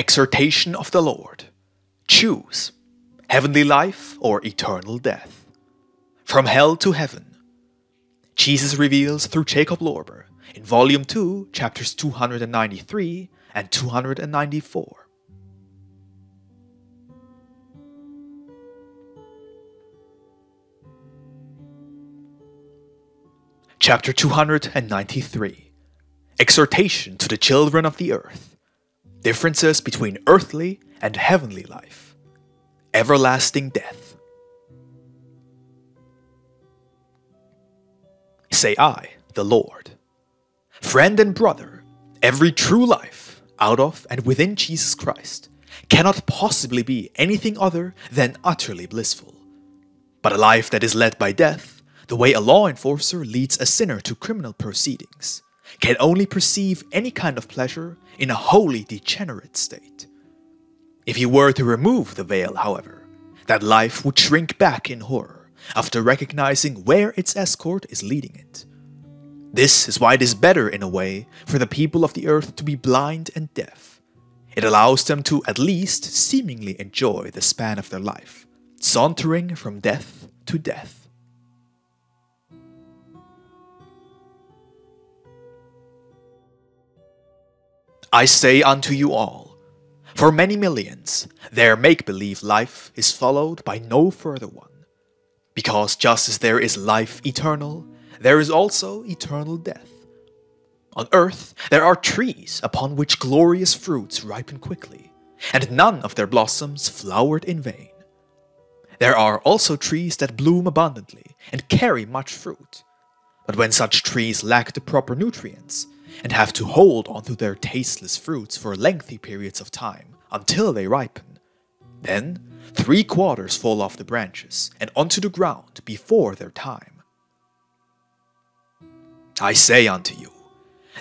Exhortation of the Lord. Choose heavenly life or eternal death. From hell to heaven. Jesus reveals through Jacob Lorber in Volume 2, chapters 293 and 294. Chapter 293. Exhortation to the children of the earth. Differences between earthly and heavenly life. Everlasting death. Say I, the Lord. Friend and brother, every true life, out of and within Jesus Christ, cannot possibly be anything other than utterly blissful. But a life that is led by death, the way a law enforcer leads a sinner to criminal proceedings, can only perceive any kind of pleasure in a wholly degenerate state. If you were to remove the veil, however, that life would shrink back in horror after recognizing where its escort is leading it. This is why it is better, in a way, for the people of the earth to be blind and deaf. It allows them to at least seemingly enjoy the span of their life, sauntering from death to death. I say unto you all, for many millions, their make-believe life is followed by no further one. Because just as there is life eternal, there is also eternal death. On earth there are trees upon which glorious fruits ripen quickly, and none of their blossoms flowered in vain. There are also trees that bloom abundantly and carry much fruit. But when such trees lack the proper nutrients, and have to hold onto their tasteless fruits for lengthy periods of time until they ripen, then 3/4 fall off the branches and onto the ground before their time. I say unto you,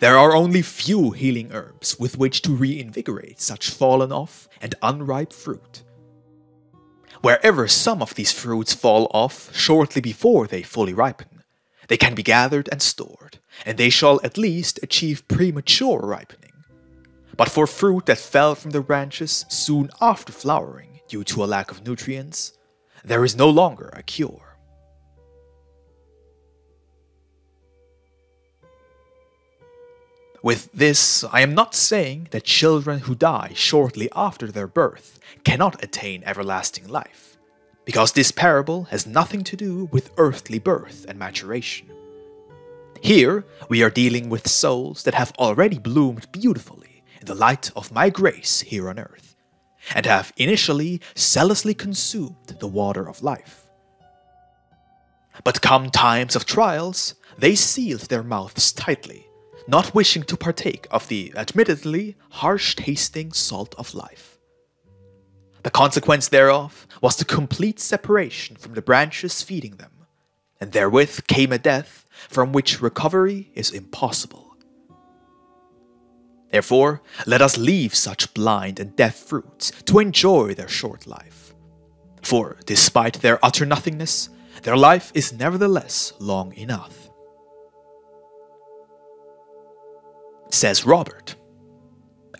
there are only few healing herbs with which to reinvigorate such fallen off and unripe fruit. Wherever some of these fruits fall off shortly before they fully ripen, they can be gathered and stored, and they shall at least achieve premature ripening. But for fruit that fell from the branches soon after flowering due to a lack of nutrients, there is no longer a cure. With this, I am not saying that children who die shortly after their birth cannot attain everlasting life, because this parable has nothing to do with earthly birth and maturation. Here, we are dealing with souls that have already bloomed beautifully in the light of my grace here on earth, and have initially zealously consumed the water of life. But come times of trials, they sealed their mouths tightly, not wishing to partake of the admittedly harsh-tasting salt of life. The consequence thereof was the complete separation from the branches feeding them, and therewith came a death from which recovery is impossible. Therefore, let us leave such blind and deaf fruits to enjoy their short life. For, despite their utter nothingness, their life is nevertheless long enough. Says Robert,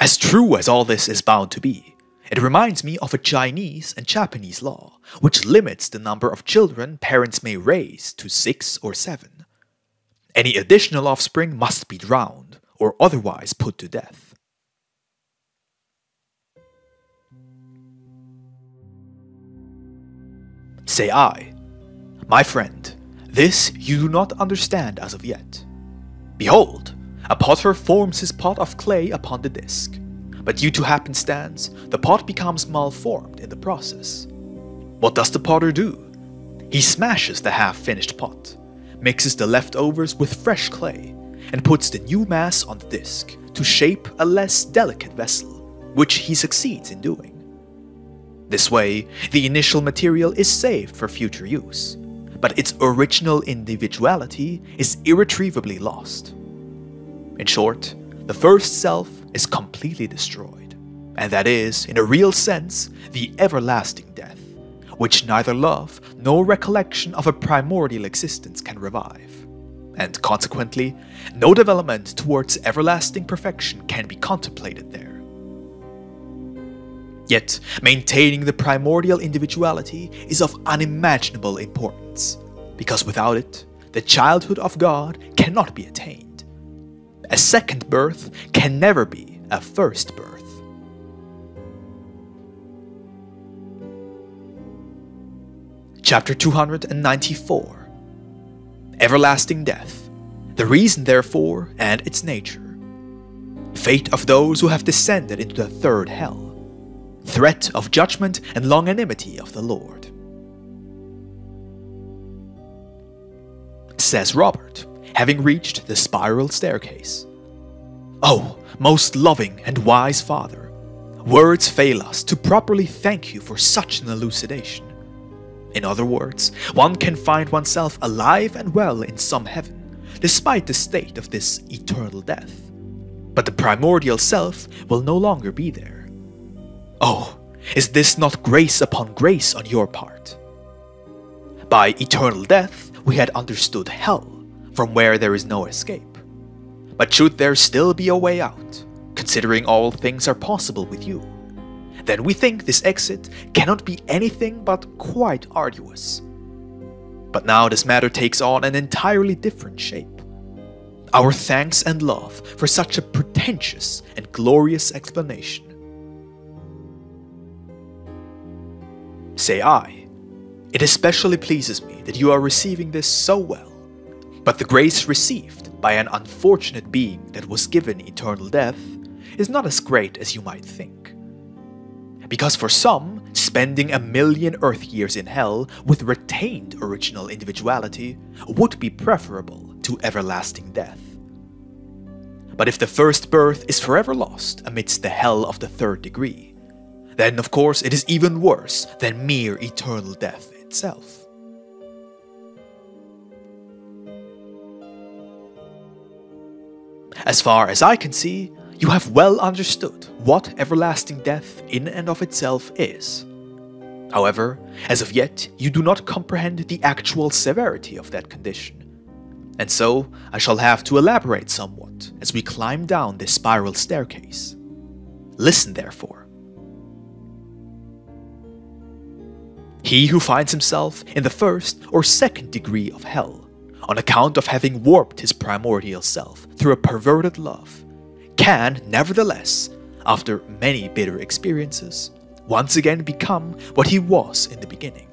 as true as all this is bound to be, it reminds me of a Chinese and Japanese law, which limits the number of children parents may raise to 6 or 7. Any additional offspring must be drowned, or otherwise put to death. Say I, my friend, this you do not understand as of yet. Behold, a potter forms his pot of clay upon the disk, but due to happenstance, the pot becomes malformed in the process. What does the potter do? He smashes the half-finished pot, mixes the leftovers with fresh clay, and puts the new mass on the disc to shape a less delicate vessel, which he succeeds in doing. This way, the initial material is saved for future use, but its original individuality is irretrievably lost. In short, the first self is completely destroyed, and that is, in a real sense, the everlasting death, which neither love nor recollection of a primordial existence can revive, and consequently, no development towards everlasting perfection can be contemplated there. Yet, maintaining the primordial individuality is of unimaginable importance, because without it, the childhood of God cannot be attained. A second birth can never be a first birth. Chapter 294. Everlasting Death, the Reason Therefore and Its Nature. Fate of those who have descended into the third hell. Threat of judgment and longanimity of the Lord. Says Robert, having reached the spiral staircase. Oh, most loving and wise Father, words fail us to properly thank you for such an elucidation. In other words, one can find oneself alive and well in some heaven, despite the state of this eternal death. But the primordial self will no longer be there. Oh, is this not grace upon grace on your part? By eternal death we had understood hell, from where there is no escape. But should there still be a way out, considering all things are possible with you, then we think this exit cannot be anything but quite arduous. But now this matter takes on an entirely different shape. Our thanks and love for such a pretentious and glorious explanation. Say I, it especially pleases me that you are receiving this so well, but the grace received by an unfortunate being that was given eternal death is not as great as you might think. Because for some, spending 1,000,000 earth years in hell with retained original individuality would be preferable to everlasting death. But if the first birth is forever lost amidst the hell of the third degree, then of course it is even worse than mere eternal death itself. As far as I can see, you have well understood what everlasting death in and of itself is. However, as of yet, you do not comprehend the actual severity of that condition. And so, I shall have to elaborate somewhat as we climb down this spiral staircase. Listen, therefore. He who finds himself in the first or second degree of hell, on account of having warped his primordial self through a perverted love, can nevertheless, after many bitter experiences, once again become what he was in the beginning.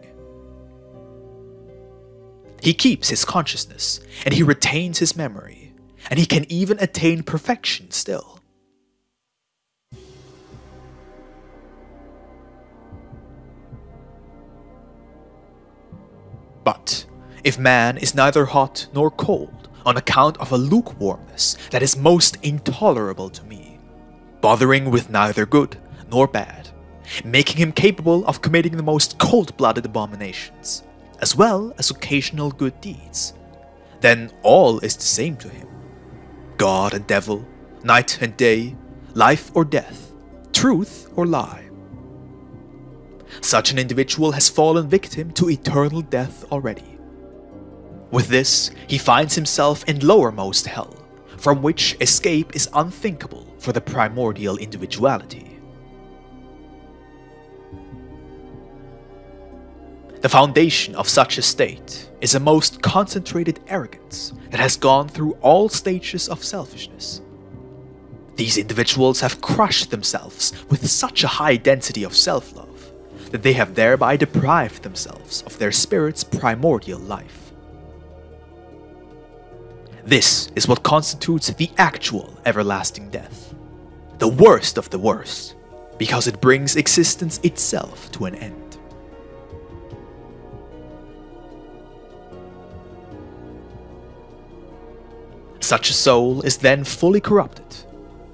He keeps his consciousness, and he retains his memory, and he can even attain perfection still. But if man is neither hot nor cold on account of a lukewarmness that is most intolerable to me, bothering with neither good nor bad, making him capable of committing the most cold-blooded abominations, as well as occasional good deeds, then all is the same to him. God and devil, night and day, life or death, truth or lie. Such an individual has fallen victim to eternal death already. With this, he finds himself in lowermost hell, from which escape is unthinkable for the primordial individuality. The foundation of such a state is a most concentrated arrogance that has gone through all stages of selfishness. These individuals have crushed themselves with such a high density of self-love that they have thereby deprived themselves of their spirit's primordial life. This is what constitutes the actual everlasting death, the worst of the worst, because it brings existence itself to an end. Such a soul is then fully corrupted.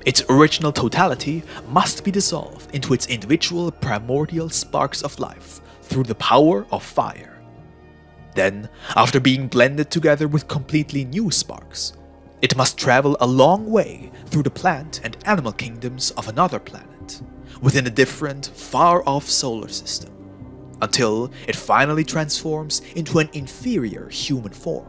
Its original totality must be dissolved into its individual primordial sparks of life through the power of fire. Then, after being blended together with completely new sparks, it must travel a long way through the plant and animal kingdoms of another planet, within a different, far-off solar system, until it finally transforms into an inferior human form.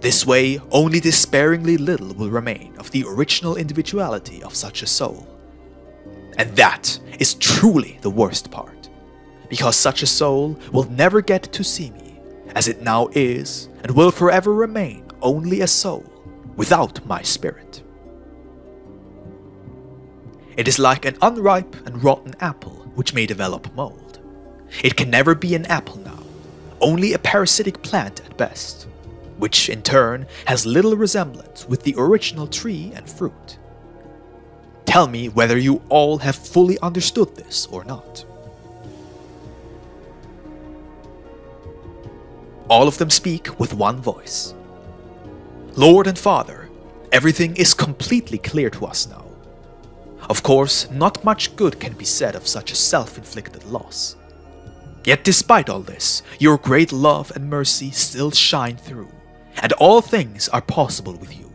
This way, only despairingly little will remain of the original individuality of such a soul, And that is truly the worst part, because such a soul will never get to see me, as it now is and will forever remain only a soul without my spirit. It is like an unripe and rotten apple which may develop mold. It can never be an apple now, only a parasitic plant at best, which in turn has little resemblance with the original tree and fruit. Tell me whether you all have fully understood this or not. All of them speak with one voice. Lord and Father, everything is completely clear to us now. Of course, not much good can be said of such a self-inflicted loss. Yet despite all this, your great love and mercy still shine through, and all things are possible with you.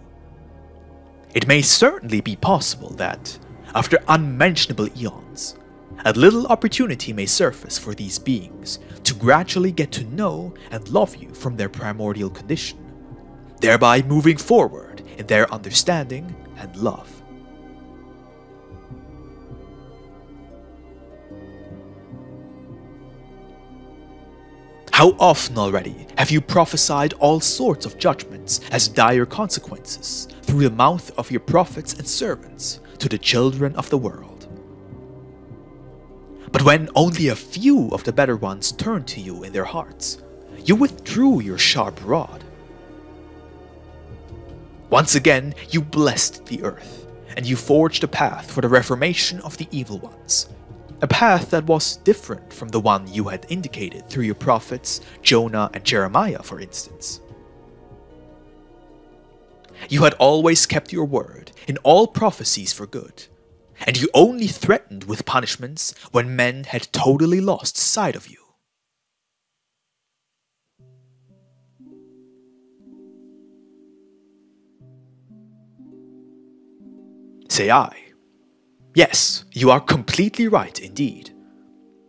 It may certainly be possible that, after unmentionable eons, a little opportunity may surface for these beings to gradually get to know and love you from their primordial condition, thereby moving forward in their understanding and love. How often already have you prophesied all sorts of judgments as dire consequences through the mouth of your prophets and servants to the children of the world? But when only a few of the better ones turned to you in their hearts, you withdrew your sharp rod. Once again, you blessed the earth, and you forged a path for the reformation of the evil ones. A path that was different from the one you had indicated through your prophets, Jonah and Jeremiah, for instance. You had always kept your word in all prophecies for good, and you only threatened with punishments when men had totally lost sight of you. Say I. Yes, you are completely right indeed.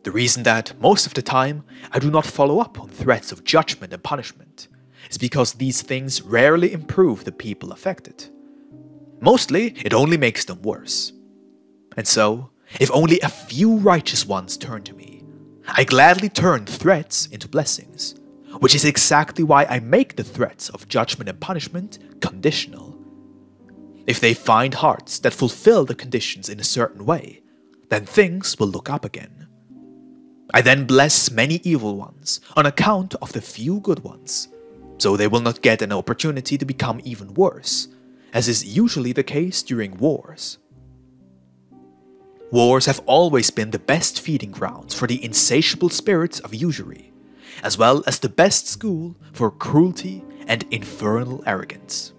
The reason that, most of the time, I do not follow up on threats of judgment and punishment is because these things rarely improve the people affected. Mostly, it only makes them worse. And so, if only a few righteous ones turn to me, I gladly turn threats into blessings, which is exactly why I make the threats of judgment and punishment conditional. If they find hearts that fulfill the conditions in a certain way, then things will look up again. I then bless many evil ones on account of the few good ones, so they will not get an opportunity to become even worse, as is usually the case during wars. Wars have always been the best feeding grounds for the insatiable spirits of usury, as well as the best school for cruelty and infernal arrogance.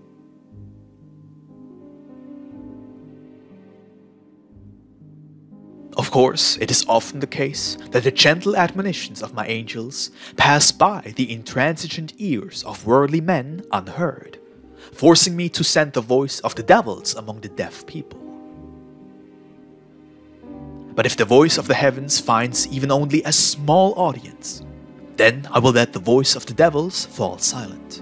Of course, it is often the case that the gentle admonitions of my angels pass by the intransigent ears of worldly men unheard, forcing me to send the voice of the devils among the deaf people. But if the voice of the heavens finds even only a small audience, then I will let the voice of the devils fall silent.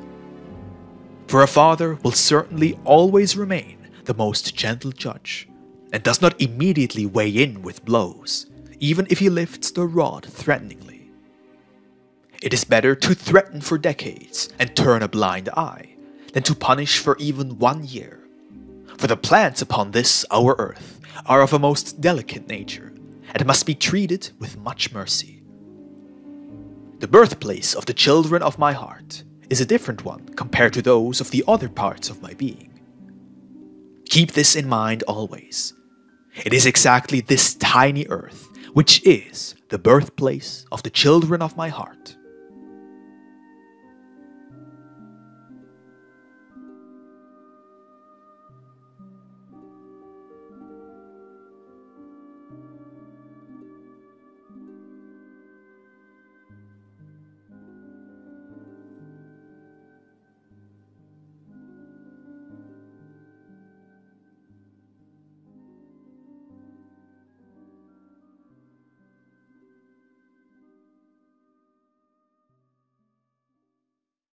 For a father will certainly always remain the most gentle judge, and does not immediately weigh in with blows, even if he lifts the rod threateningly. It is better to threaten for decades and turn a blind eye, than to punish for even 1 year. For the plants upon this our earth are of a most delicate nature, and must be treated with much mercy. The birthplace of the children of my heart is a different one compared to those of the other parts of my being. Keep this in mind always. It is exactly this tiny earth which is the birthplace of the children of my heart.